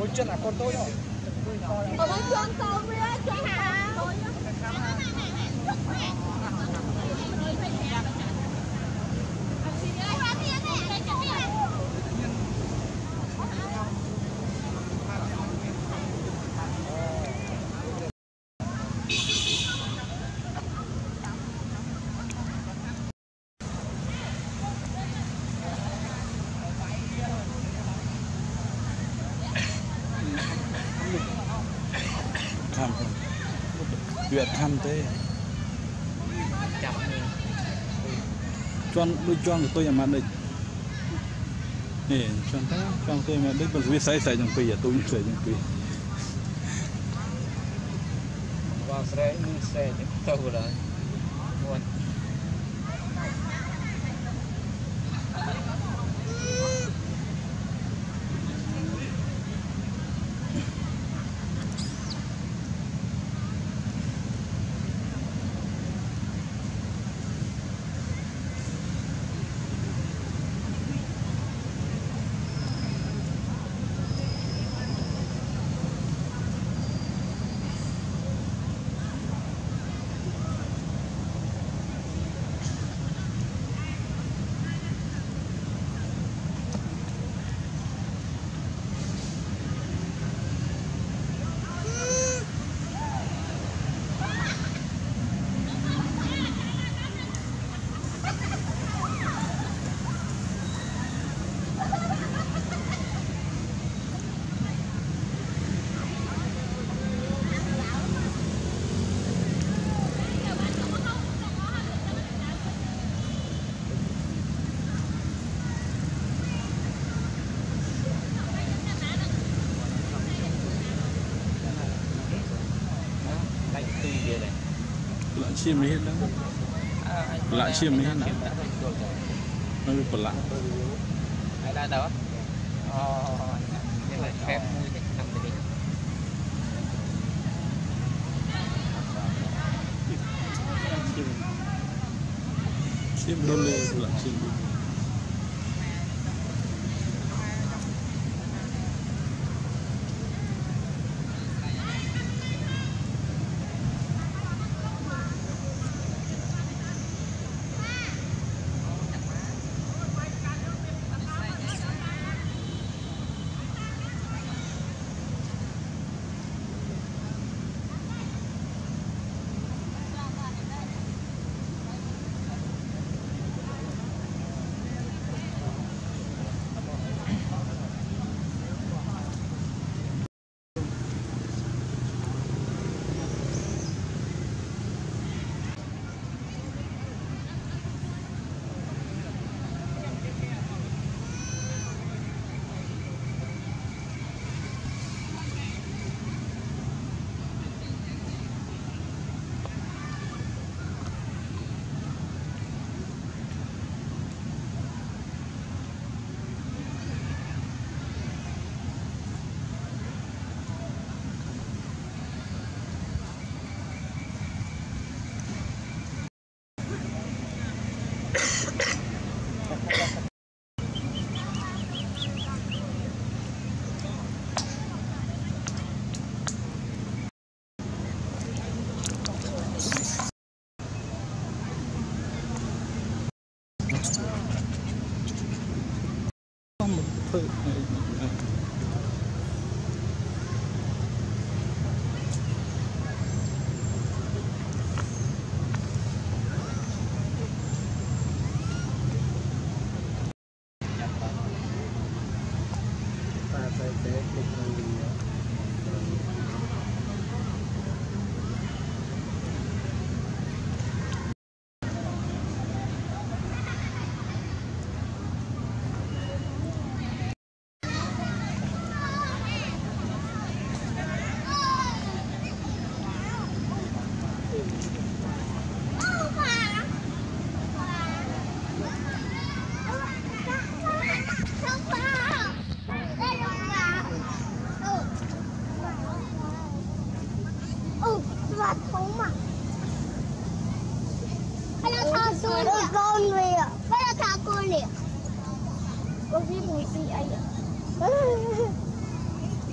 Ôi chân là con tôi rồi. Ở bên chân tôi với chân hả? Việt Nam thế, chọn của tôi là màn địch, nè chọn thế, chọn tôi màn địch còn biết say say chẳng quỳ à, tôi say chẳng quỳ. Vào say nhưng say chẳng tao rồi, buồn. Chim hết đó, lại chim hết đó, nó bị bẩn lạ. Ai đã đó? Đây là phép vui để làm gì? Chim đôi lê là chim.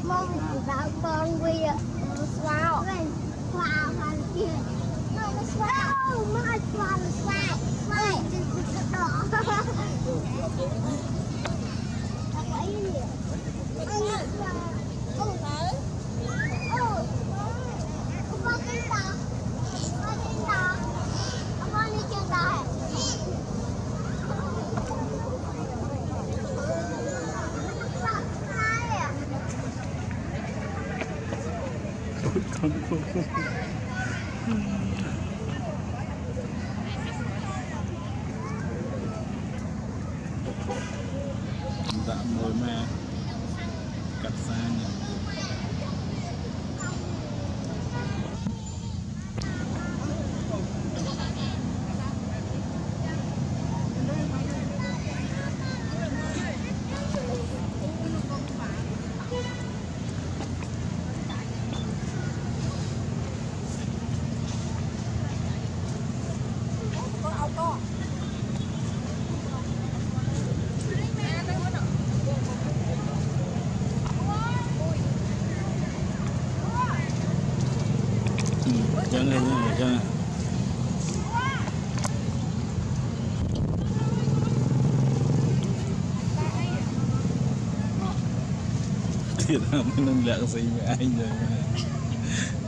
Mong about one wheel and a swallow. Oh, my swallow swag. Đã mồi ma cắt xa nhỉ. Thì ra mới nâng lạc sĩ với anh rồi.